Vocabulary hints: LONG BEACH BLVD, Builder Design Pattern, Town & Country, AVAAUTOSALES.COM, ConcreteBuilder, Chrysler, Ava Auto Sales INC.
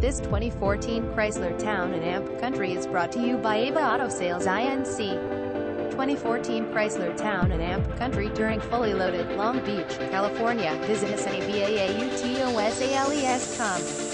This 2014 Chrysler Town and Amp Country is brought to you by Ava Auto Sales INC. 2014 Chrysler Town and Amp Country during fully loaded Long Beach, California. Visit us at AVAAUTOSALES.com.